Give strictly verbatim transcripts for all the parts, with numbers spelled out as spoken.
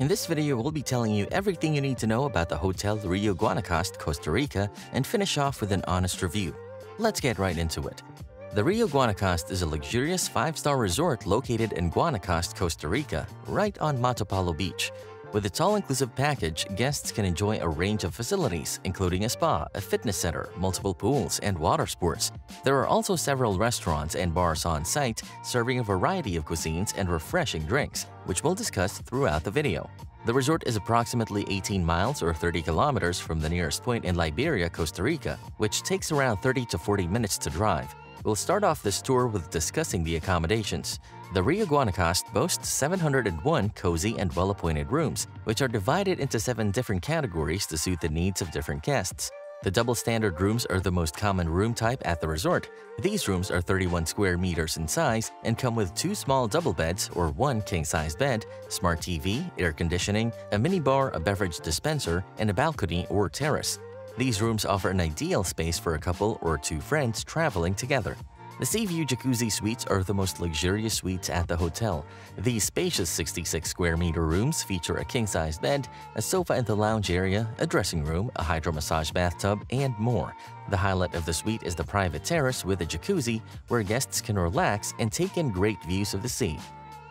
In this video, we'll be telling you everything you need to know about the Hotel Riu Guanacaste, Costa Rica, and finish off with an honest review. Let's get right into it. The Riu Guanacaste is a luxurious five-star resort located in Guanacaste, Costa Rica, right on Matapalo Beach. With its all-inclusive package, guests can enjoy a range of facilities, including a spa, a fitness center, multiple pools, and water sports. There are also several restaurants and bars on site, serving a variety of cuisines and refreshing drinks, which we'll discuss throughout the video. The resort is approximately eighteen miles or thirty kilometers from the nearest point in Liberia, Costa Rica, which takes around thirty to forty minutes to drive. We'll start off this tour with discussing the accommodations. The Riu Guanacaste boasts seven hundred one cozy and well-appointed rooms, which are divided into seven different categories to suit the needs of different guests. The double-standard rooms are the most common room type at the resort. These rooms are thirty-one square meters in size and come with two small double beds or one king-size bed, smart T V, air conditioning, a minibar, a beverage dispenser, and a balcony or terrace. These rooms offer an ideal space for a couple or two friends traveling together. The Sea View Jacuzzi Suites are the most luxurious suites at the hotel. These spacious sixty-six square meter rooms feature a king-size bed, a sofa in the lounge area, a dressing room, a hydro-massage bathtub, and more. The highlight of the suite is the private terrace with a jacuzzi where guests can relax and take in great views of the sea.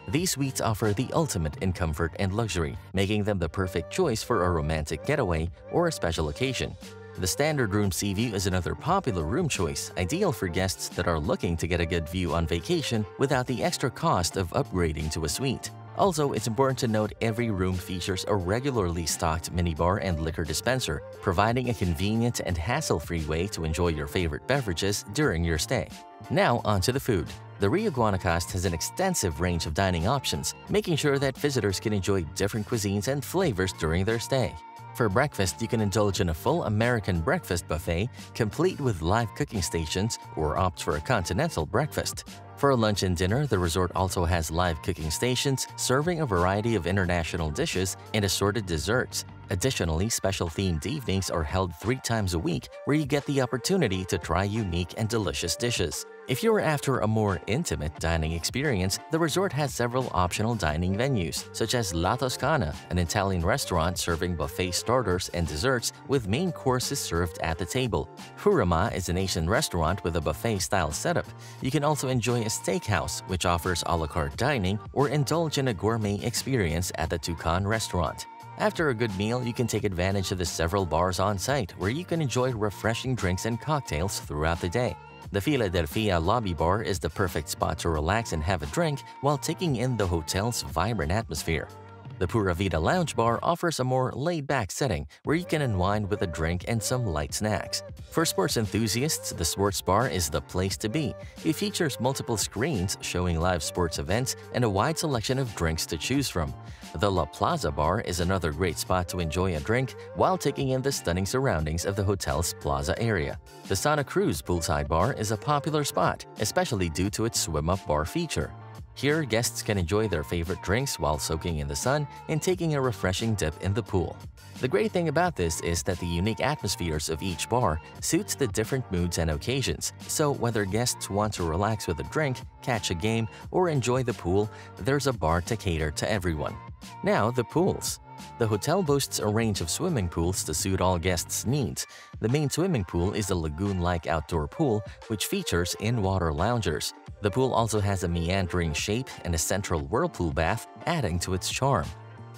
These suites offer the ultimate in comfort and luxury, making them the perfect choice for a romantic getaway or a special occasion. The standard room Sea View is another popular room choice, ideal for guests that are looking to get a good view on vacation without the extra cost of upgrading to a suite. Also, it's important to note every room features a regularly stocked minibar and liquor dispenser, providing a convenient and hassle-free way to enjoy your favorite beverages during your stay. Now, onto the food. The Riu Guanacaste has an extensive range of dining options, making sure that visitors can enjoy different cuisines and flavors during their stay. For breakfast, you can indulge in a full American breakfast buffet, complete with live cooking stations, or opt for a continental breakfast. For lunch and dinner, the resort also has live cooking stations serving a variety of international dishes and assorted desserts. Additionally, special themed evenings are held three times a week where you get the opportunity to try unique and delicious dishes. If you're after a more intimate dining experience, the resort has several optional dining venues, such as La Toscana, an Italian restaurant serving buffet starters and desserts with main courses served at the table. Furama is an Asian restaurant with a buffet-style setup. You can also enjoy a steakhouse, which offers a la carte dining, or indulge in a gourmet experience at the Tucan restaurant. After a good meal, you can take advantage of the several bars on site where you can enjoy refreshing drinks and cocktails throughout the day. The Philadelphia Lobby Bar is the perfect spot to relax and have a drink while taking in the hotel's vibrant atmosphere. The Pura Vida Lounge Bar offers a more laid-back setting where you can unwind with a drink and some light snacks. For sports enthusiasts, the sports bar is the place to be. It features multiple screens showing live sports events and a wide selection of drinks to choose from. The La Plaza Bar is another great spot to enjoy a drink while taking in the stunning surroundings of the hotel's plaza area. The Santa Cruz Poolside Bar is a popular spot, especially due to its swim-up bar feature. Here, guests can enjoy their favorite drinks while soaking in the sun and taking a refreshing dip in the pool. The great thing about this is that the unique atmospheres of each bar suits the different moods and occasions, so whether guests want to relax with a drink, catch a game, or enjoy the pool, there's a bar to cater to everyone. Now, the pools. The hotel boasts a range of swimming pools to suit all guests' needs. The main swimming pool is a lagoon-like outdoor pool which features in-water loungers. The pool also has a meandering shape and a central whirlpool bath, adding to its charm.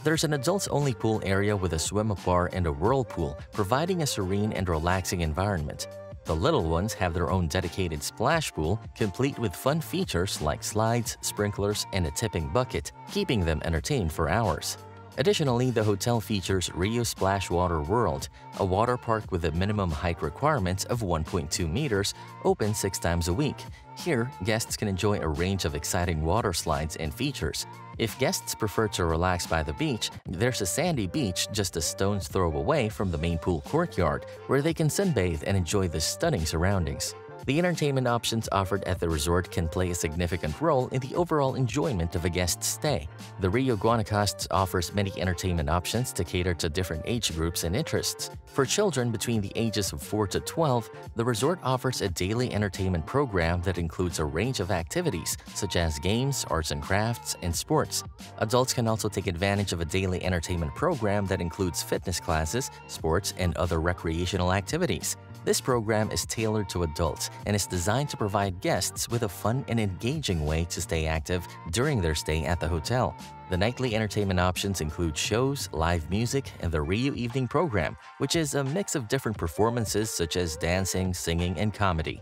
There's an adults-only pool area with a swim-up bar and a whirlpool, providing a serene and relaxing environment. The little ones have their own dedicated splash pool, complete with fun features like slides, sprinklers, and a tipping bucket, keeping them entertained for hours. Additionally, the hotel features Riu Splash Water World, a water park with a minimum height requirement of one point two meters, open six times a week. Here, guests can enjoy a range of exciting water slides and features. If guests prefer to relax by the beach, there's a sandy beach just a stone's throw away from the main pool courtyard where they can sunbathe and enjoy the stunning surroundings. The entertainment options offered at the resort can play a significant role in the overall enjoyment of a guest's stay. The Riu Guanacaste offers many entertainment options to cater to different age groups and interests. For children between the ages of four to twelve, the resort offers a daily entertainment program that includes a range of activities such as games, arts and crafts, and sports. Adults can also take advantage of a daily entertainment program that includes fitness classes, sports, and other recreational activities. This program is tailored to adults and is designed to provide guests with a fun and engaging way to stay active during their stay at the hotel. The nightly entertainment options include shows, live music, and the Riu Evening Program, which is a mix of different performances such as dancing, singing, and comedy.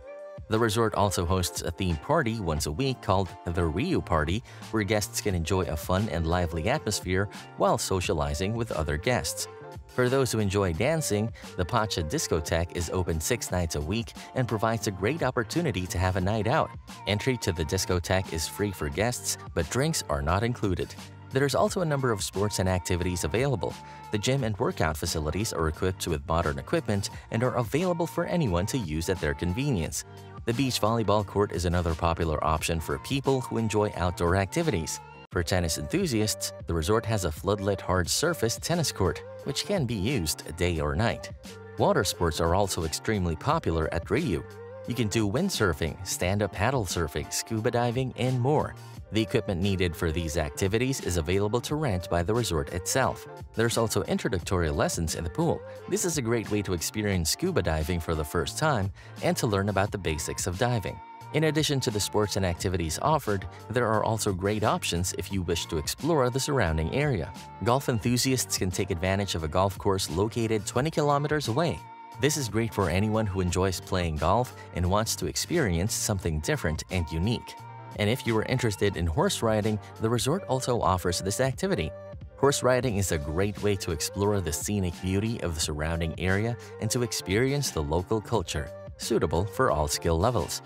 The resort also hosts a theme party once a week called the Riu Party, where guests can enjoy a fun and lively atmosphere while socializing with other guests. For those who enjoy dancing, the Pacha Discotheque is open six nights a week and provides a great opportunity to have a night out. Entry to the discotheque is free for guests, but drinks are not included. There's also a number of sports and activities available. The gym and workout facilities are equipped with modern equipment and are available for anyone to use at their convenience. The beach volleyball court is another popular option for people who enjoy outdoor activities. For tennis enthusiasts, the resort has a floodlit hard surface tennis court, which can be used day or night. Water sports are also extremely popular at Riu. You can do windsurfing, stand-up paddle surfing, scuba diving, and more. The equipment needed for these activities is available to rent by the resort itself. There's also introductory lessons in the pool. This is a great way to experience scuba diving for the first time and to learn about the basics of diving. In addition to the sports and activities offered, there are also great options if you wish to explore the surrounding area. Golf enthusiasts can take advantage of a golf course located twenty kilometers away. This is great for anyone who enjoys playing golf and wants to experience something different and unique. And if you are interested in horse riding, the resort also offers this activity. Horse riding is a great way to explore the scenic beauty of the surrounding area and to experience the local culture, suitable for all skill levels.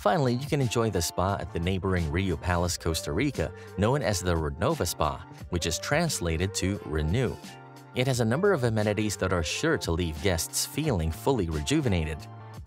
Finally, you can enjoy the spa at the neighboring Riu Palace Costa Rica, known as the Renova Spa, which is translated to Renew. It has a number of amenities that are sure to leave guests feeling fully rejuvenated.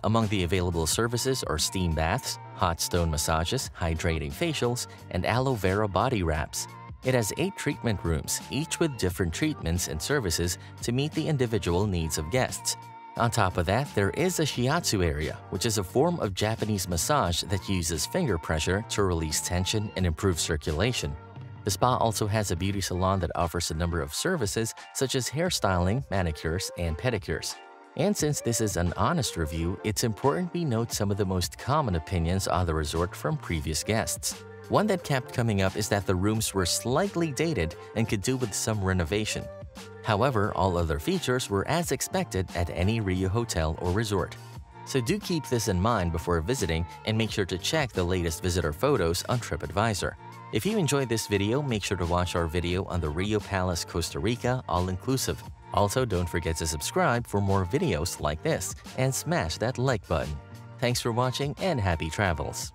Among the available services are steam baths, hot stone massages, hydrating facials, and aloe vera body wraps. It has eight treatment rooms, each with different treatments and services to meet the individual needs of guests. On top of that, there is a shiatsu area, which is a form of Japanese massage that uses finger pressure to release tension and improve circulation. The spa also has a beauty salon that offers a number of services such as hairstyling, manicures, and pedicures. And since this is an honest review, it's important we note some of the most common opinions on the resort from previous guests. One that kept coming up is that the rooms were slightly dated and could do with some renovation. However, all other features were as expected at any Riu hotel or resort. So do keep this in mind before visiting and make sure to check the latest visitor photos on TripAdvisor. If you enjoyed this video, make sure to watch our video on the Riu Palace Costa Rica all-inclusive. Also, don't forget to subscribe for more videos like this and smash that like button. Thanks for watching and happy travels!